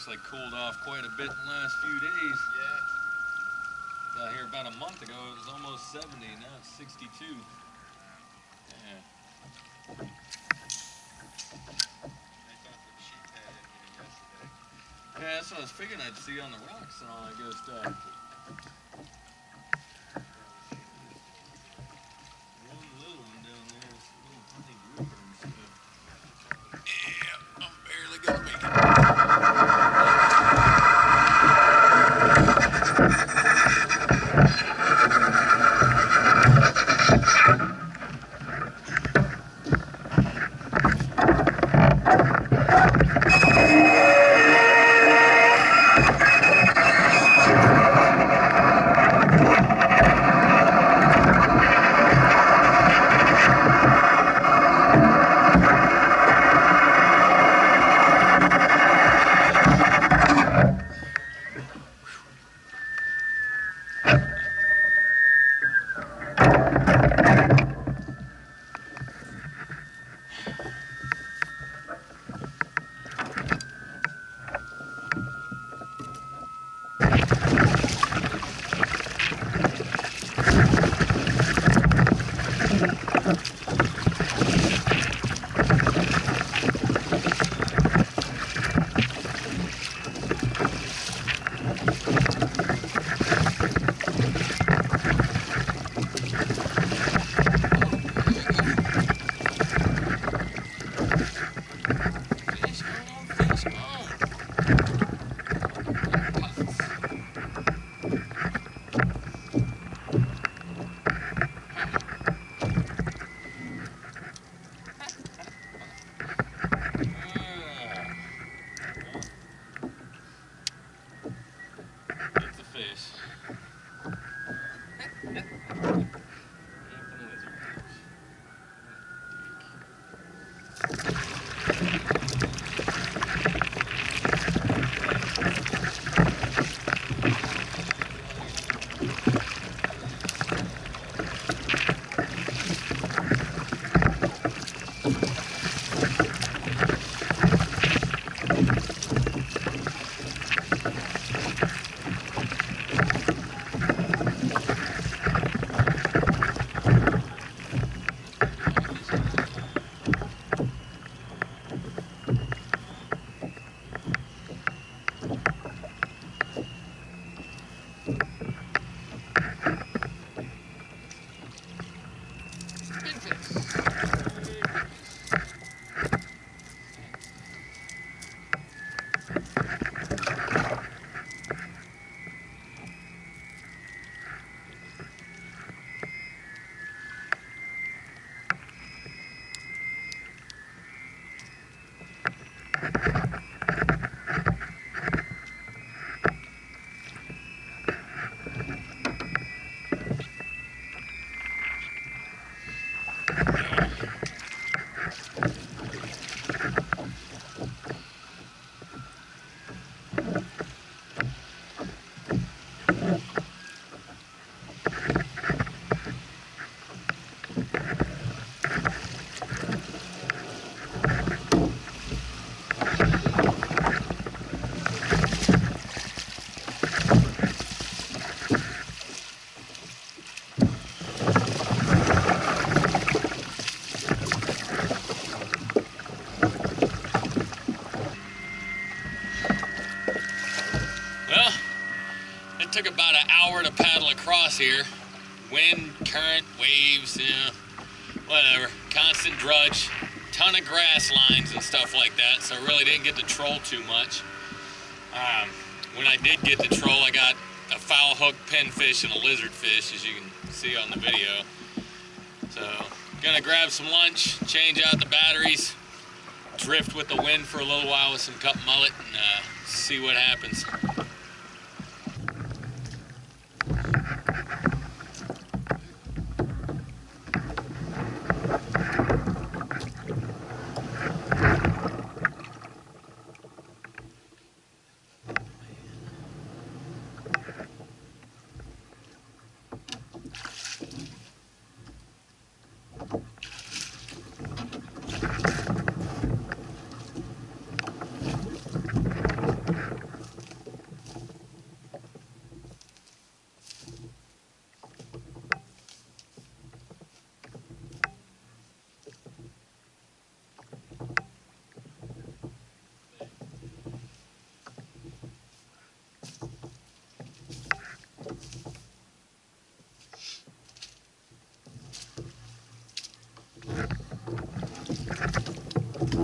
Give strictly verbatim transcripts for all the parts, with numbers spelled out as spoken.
actually cooled off quite a bit in the last few days. Yeah. Out here about a month ago, it was almost seventy, now it's sixty-two. Yeah. Yeah, that's what I was figuring I'd see on the rocks and all that good stuff. One little one down there, this little tiny grouper and stuff. Yeah, I'm barely gonna make Took about an hour to paddle across here. Wind, current, waves, you know, whatever. Constant drudge, ton of grass lines and stuff like that, so I really didn't get to troll too much. Um, when I did get to troll, I got a foul hook pinfish and a lizard fish, as you can see on the video. So, gonna grab some lunch, change out the batteries, drift with the wind for a little while with some cup mullet, and uh, see what happens. Thank you. I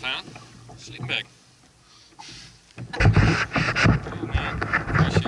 found a sleeping bag. Oh man, precious.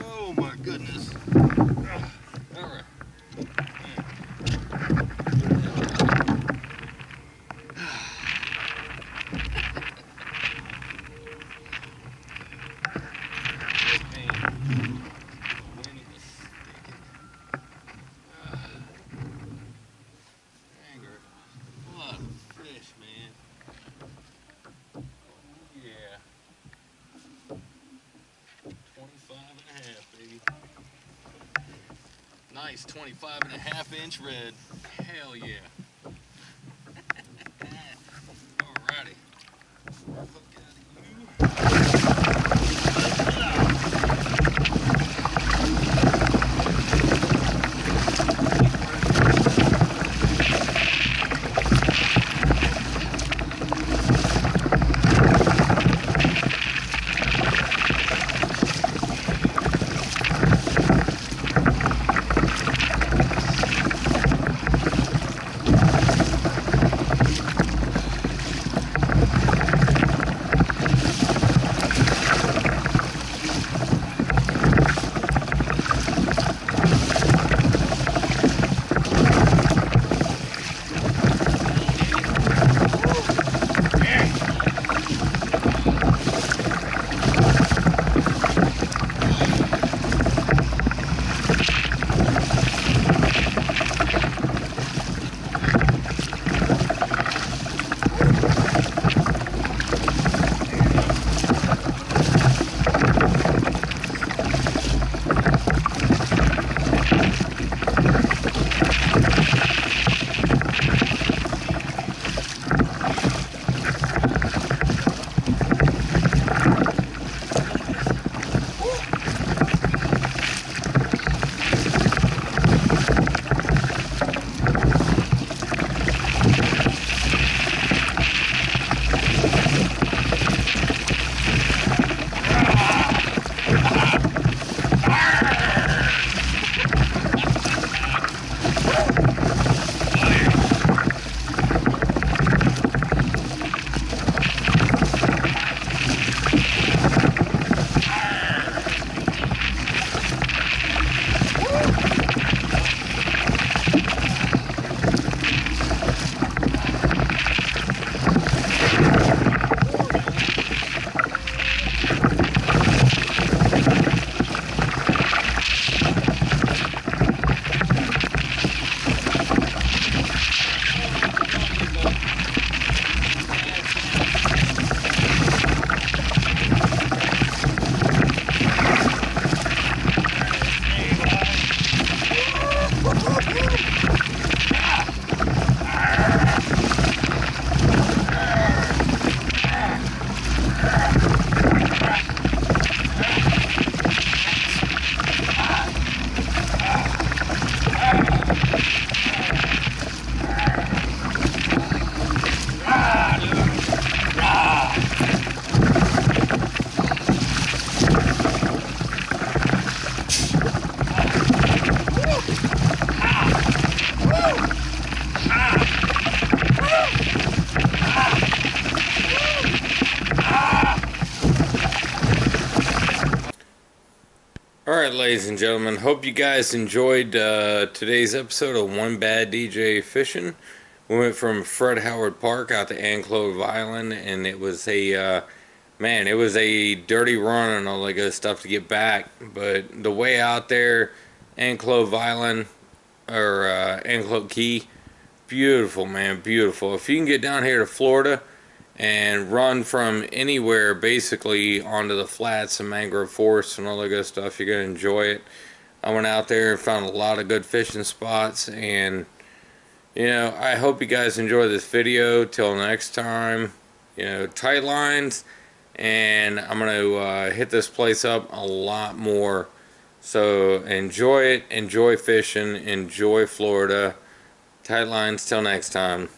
Oh my goodness. Ugh. All right. Yeah. fish, man. Oh, yeah. twenty-five and a half, baby. Nice twenty-five and a half inch red. Hell yeah. Alrighty. Alright, ladies and gentlemen, hope you guys enjoyed uh, today's episode of One Bad D J Fishing. We went from Fred Howard Park out to Anclote Island, and it was a, uh, man, it was a dirty run and all that good stuff to get back. But the way out there, Anclote Island, or uh, Anclote Key, beautiful, man, beautiful. If you can get down here to Florida and run from anywhere basically onto the flats and mangrove forests and all that good stuff, you're going to enjoy it. I went out there and found a lot of good fishing spots, and you know, I hope you guys enjoy this video. Till next time, you know, tight lines, and I'm going to uh, hit this place up a lot more. So enjoy it, enjoy fishing, enjoy Florida. Tight lines till next time.